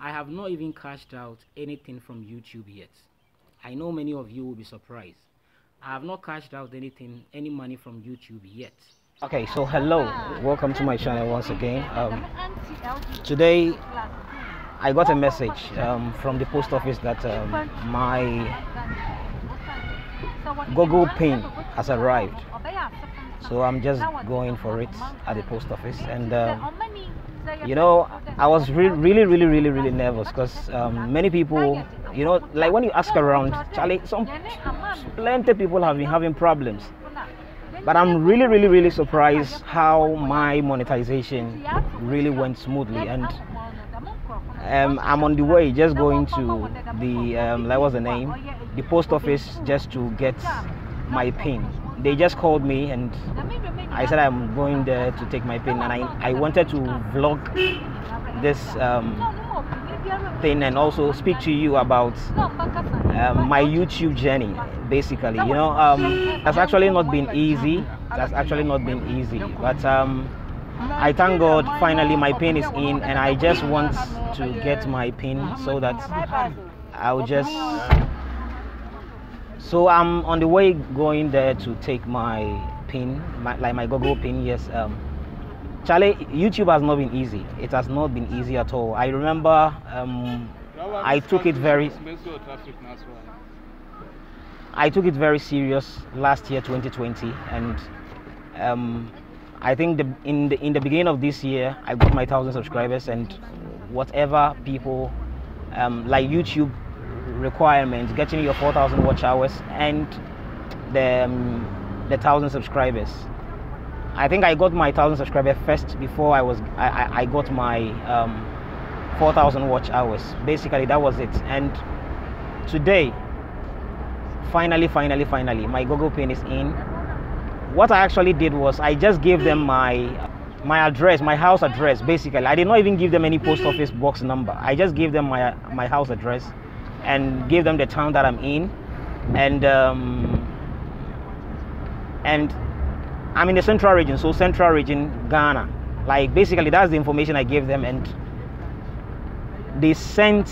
I have not even cashed out anything from YouTube yet. I know many of you will be surprised. I have not cashed out any money from YouTube yet. Okay, so hello, welcome to my channel once again. Today I got a message from the post office that my Google pin has arrived. So I'm just going for it at the post office, and you know, I was really nervous because many people, you know, like when you ask around, Charlie, some plenty of people have been having problems. But I'm really surprised how my monetization really went smoothly, and I'm on the way, just going to the the post office just to get my pin. They just called me and I said I'm going there to take my pin, and I wanted to vlog this thing and also speak to you about my YouTube journey, basically. You know, that's actually not been easy. But I thank God, finally my pin is in, and I just want to get my pin so that I'll just... So I'm on the way going there to take my pin, my Google pin. Yes, Charlie, YouTube has not been easy. It has not been easy at all. I remember I took it very serious last year, 2020, and I think in the beginning of this year I got my 1,000 subscribers, and whatever people like YouTube requirements, getting your 4,000 watch hours and the 1,000 subscribers. I think I got my 1,000 subscribers first before I got my 4,000 watch hours. Basically, that was it. And today, finally, my Google Pin is in. What I actually did was I just gave them my address, my house address. Basically, I did not even give them any post office box number. I just gave them my house address and gave them the town that I'm in, and I'm in the central region, so central region Ghana. Like basically that's the information I gave them, and they sent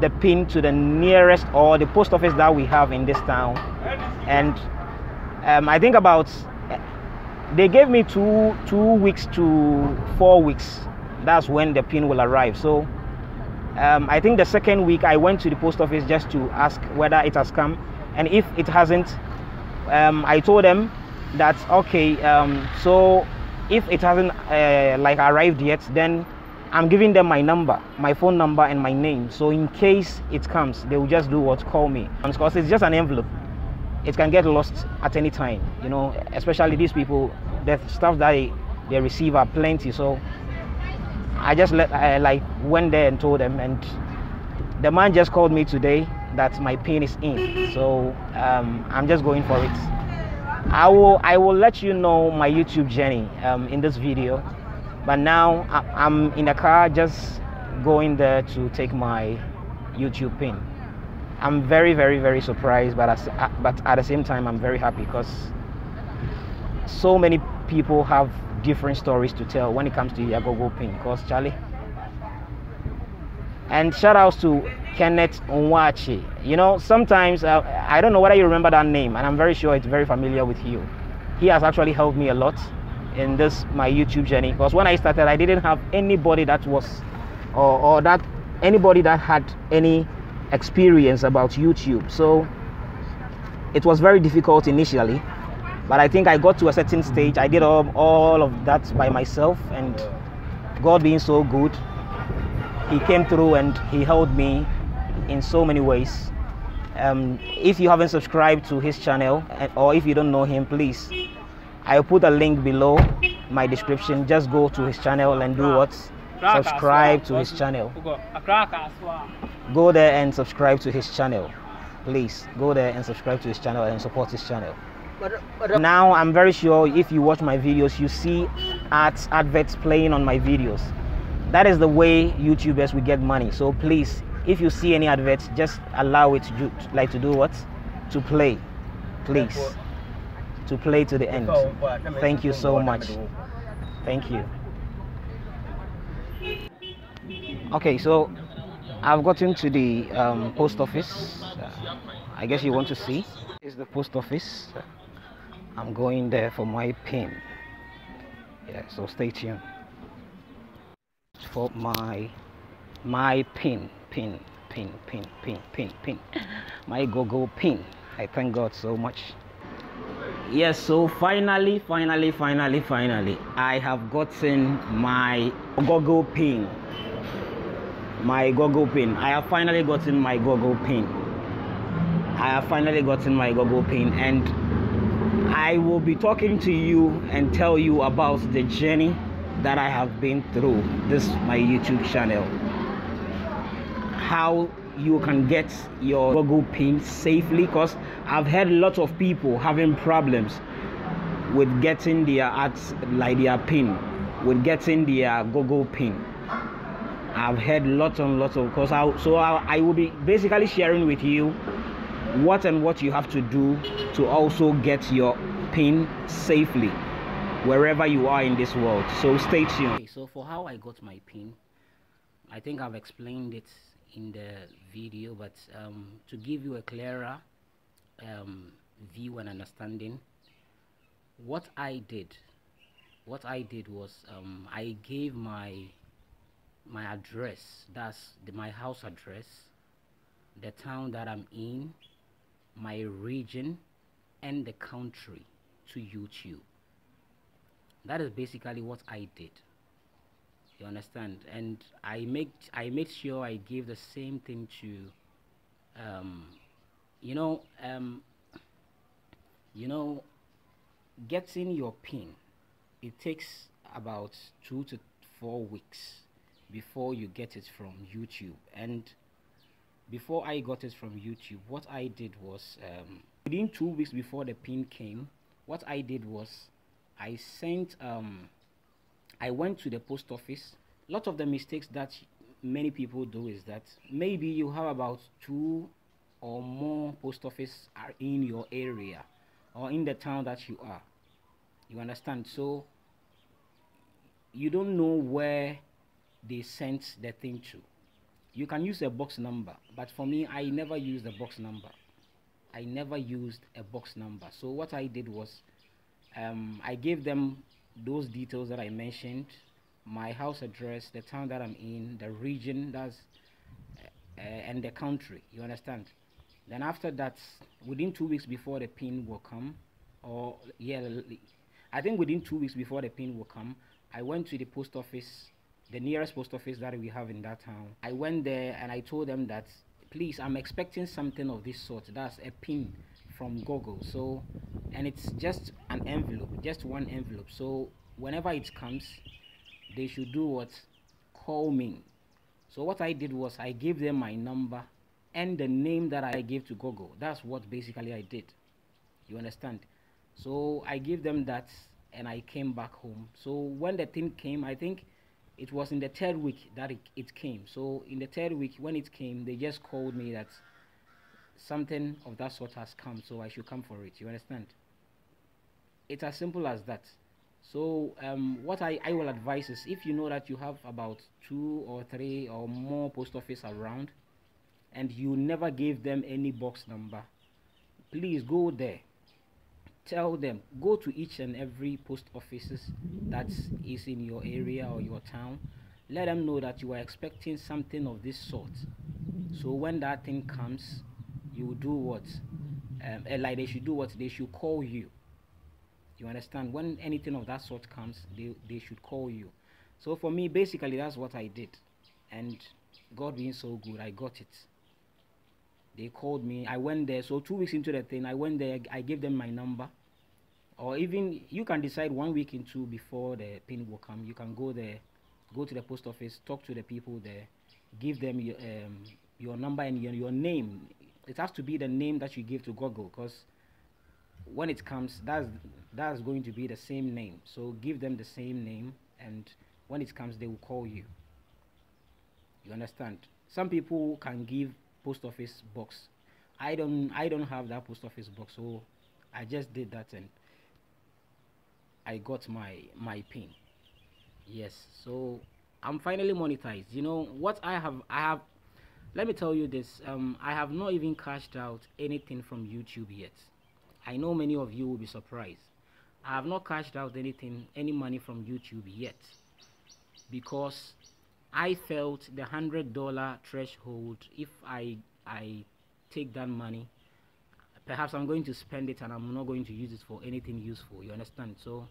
the pin to the nearest or the post office that we have in this town. And I think they gave me two weeks to 4 weeks. That's when the pin will arrive. So I think the second week I went to the post office just to ask whether it has come, and if it hasn't, I told them that okay, so if it hasn't arrived yet, then I'm giving them my number, my phone number and my name, so in case it comes they will just do what, call me, because it's just an envelope, it can get lost at any time, you know, especially these people, the stuff that they receive are plenty. So I just went there and told them, and the man just called me today that my pin is in. So I'm just going for it. I will let you know my YouTube journey in this video, but now I'm in the car just going there to take my YouTube pin. I'm very surprised, but at the same time I'm very happy because so many people have different stories to tell when it comes to your Google pin, because Charlie. And shout outs to Kenneth Nwache. You know, sometimes I don't know whether you remember that name, and I'm very sure it's very familiar with you. He has actually helped me a lot in this my YouTube journey, because when I started I didn't have anybody that was anybody that had any experience about YouTube, so it was very difficult initially. But I think I got to a certain stage. I did all of that by myself, and God being so good, He came through and He helped me in so many ways. If you haven't subscribed to his channel, or if you don't know him, please, I'll put a link below my description. Just go to his channel and do what? Subscribe to his channel. Go there and subscribe to his channel. Please, go there and subscribe to his channel and support his channel. Now I'm very sure if you watch my videos you see adverts playing on my videos. That is the way YouTubers will get money. So please, if you see any adverts, just allow it to do, what? To play. Please. To play to the end. Thank you so much. Thank you. Okay, so I've gotten to the post office. I guess you want to see. It's the post office. I'm going there for my PIN. Yeah, so stay tuned for my PIN. My Google PIN. I thank God so much. Yes, so finally, I have gotten my Google PIN. I have finally gotten my Google PIN. And I will be talking to you and tell you about the journey that I have been through this my YouTube channel. How you can get your Google PIN safely, because I've heard lots of people having problems with getting their PIN, with getting their Google PIN. I've heard lots and lots of, because I will be basically sharing with you what you have to do to also get your PIN safely wherever you are in this world. So stay tuned. Okay, so for how I got my PIN, I think I've explained it in the video, but to give you a clearer view and understanding, what I did was I gave my address, that's my house address, the town that I'm in, my region, and the country to YouTube. That is basically what I did. You understand? And I made sure I gave the same thing to getting your PIN. It takes about 2 to 4 weeks before you get it from YouTube. And before I got it from YouTube, what I did was within 2 weeks before the PIN came, what I did was I sent I went to the post office. A lot of the mistakes that many people do is that maybe you have about 2 or more post offices are in your area or in the town that you are. You understand? So you don't know where they sent the thing to. You can use a box number, but for me, I never used a box number. So what I did was I gave them those details that I mentioned, my house address, the town that I'm in, the region, that's and the country. You understand? Then after that, within 2 weeks before the PIN will come, or yeah, I think within 2 weeks before the PIN will come, I went to the post office, the nearest post office that we have in that town. I went there and I told them that, please, I'm expecting something of this sort, that's a PIN from Google. So, and it's just an envelope, just one envelope. So whenever it comes, they should do what? Call me. So what I did was I gave them my number and the name that I gave to Google. That's what basically I did. You understand? So I gave them that and I came back home. So when the thing came, I think it was in the 3rd week that it came. So in the 3rd week, when it came, they just called me that something of that sort has come, so I should come for it. You understand? It's as simple as that. So what I will advise is, if you know that you have about 2 or 3 or more post office around and you never gave them any box number, please go there. Tell them, go to each and every post offices that is in your area or your town. Let them know that you are expecting something of this sort. So when that thing comes, you do what? Like they should do what? They should call you. You understand? When anything of that sort comes, they should call you. So for me, basically, that's what I did. And God being so good, I got it. They called me. I went there. So 2 weeks into the thing, I went there. I gave them my number. Or even, you can decide 1 week into before the PIN will come. You can go there, go to the post office, talk to the people there, give them your number and your name. It has to be the name that you give to Google, because when it comes, that's going to be the same name. So give them the same name, and when it comes, they will call you. You understand? Some people can give post office box. I don't have that post office box, so I just did that and I got my PIN. Yes, so I'm finally monetized. You know what I have, let me tell you this, I have not even cashed out anything from YouTube yet. I know many of you will be surprised. I have not cashed out anything, any money from YouTube yet, because I felt the $100 threshold, if I take that money, perhaps I'm going to spend it and I'm not going to use it for anything useful. You understand? So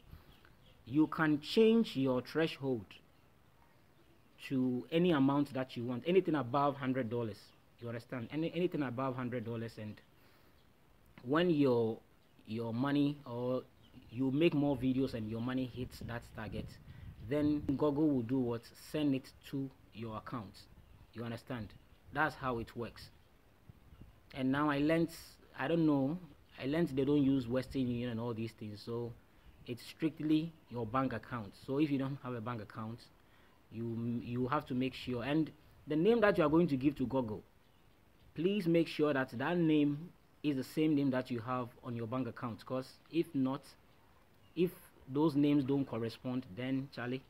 you can change your threshold to any amount that you want, anything above $100. You understand? Anything above $100, and when your money, or you make more videos and your money hits that target, then Google will do what? Send it to your account. You understand? That's how it works. And now I learned, I don't know, I learned they don't use Western Union and all these things, so it's strictly your bank account. So if you don't have a bank account, you have to make sure, and the name that you are going to give to Google, please make sure that that name is the same name that you have on your bank account, because if not, if those names don't correspond, then Charlie,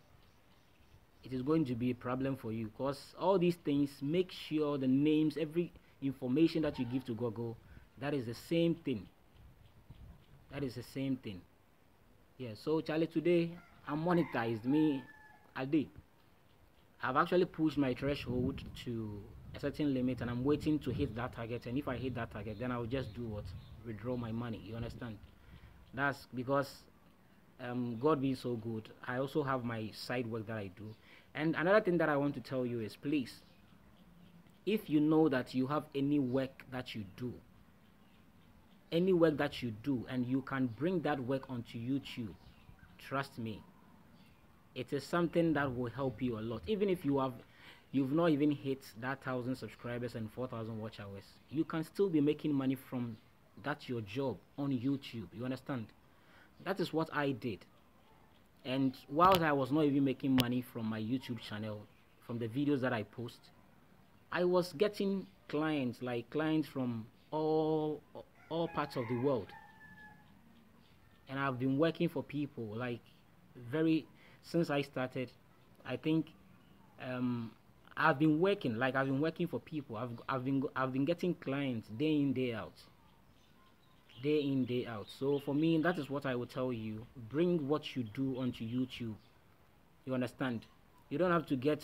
it is going to be a problem for you, because all these things, make sure the names, every information that you give to Google, that is the same thing. That is the same thing. Yeah, so Charlie, today I'm monetized. Me, Ade, I've actually pushed my threshold to a certain limit, and I'm waiting to hit that target, and if I hit that target, then I'll just do what? Withdraw my money. You understand? That's because God being so good, I also have my side work that I do. And another thing that I want to tell you is, please, if you know that you have any work that you do, any work that you do, and you can bring that work onto YouTube, trust me, it is something that will help you a lot. Even if you've not even hit that 1,000 subscribers and 4,000 watch hours, you can still be making money from that, your job on YouTube. You understand? That is what I did. And whilst I was not even making money from my YouTube channel, from the videos that I post, I was getting clients, like clients from all parts of the world, and I've been working for people like since I started. I think I've been working for people. I've been getting clients day in, day out, day in, day out. So for me, that is what I will tell you. Bring what you do onto YouTube. You understand? You don't have to get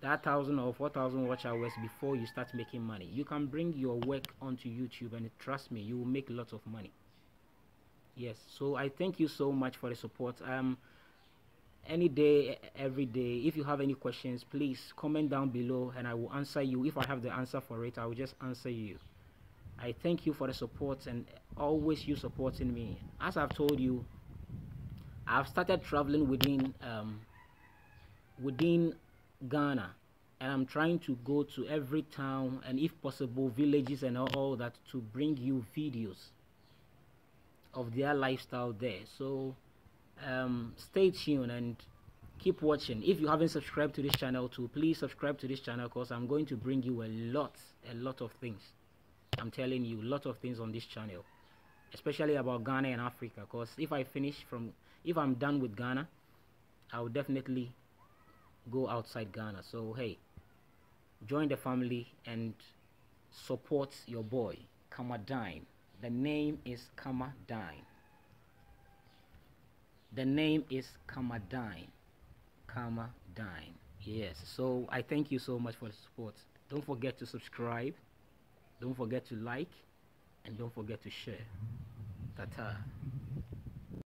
that 1,000 or 4,000 watch hours before you start making money. You can bring your work onto YouTube, and trust me, you will make lots of money. Yes, so I thank you so much for the support. Any day, every day, if you have any questions, please comment down below and I will answer you. If I have the answer for it, I will just answer you. I thank you for the support, and always you supporting me. As I've told you, I've started traveling within Ghana, and I'm trying to go to every town, and if possible villages and all that, to bring you videos of their lifestyle there. So stay tuned and keep watching. If you haven't subscribed to this channel too, please subscribe to this channel, because I'm going to bring you a lot of things. I'm telling you, a lot of things on this channel, especially about Ghana and Africa, because if I'm done with Ghana, I'll definitely go outside Ghana. So hey, join the family and support your boy Kamma Dyn. The name is Kamma Dyn. The name is Kamma Dyn. Kamma Dyn. Yes, so I thank you so much for the support. Don't forget to subscribe, don't forget to like, and don't forget to share. Ta-ta.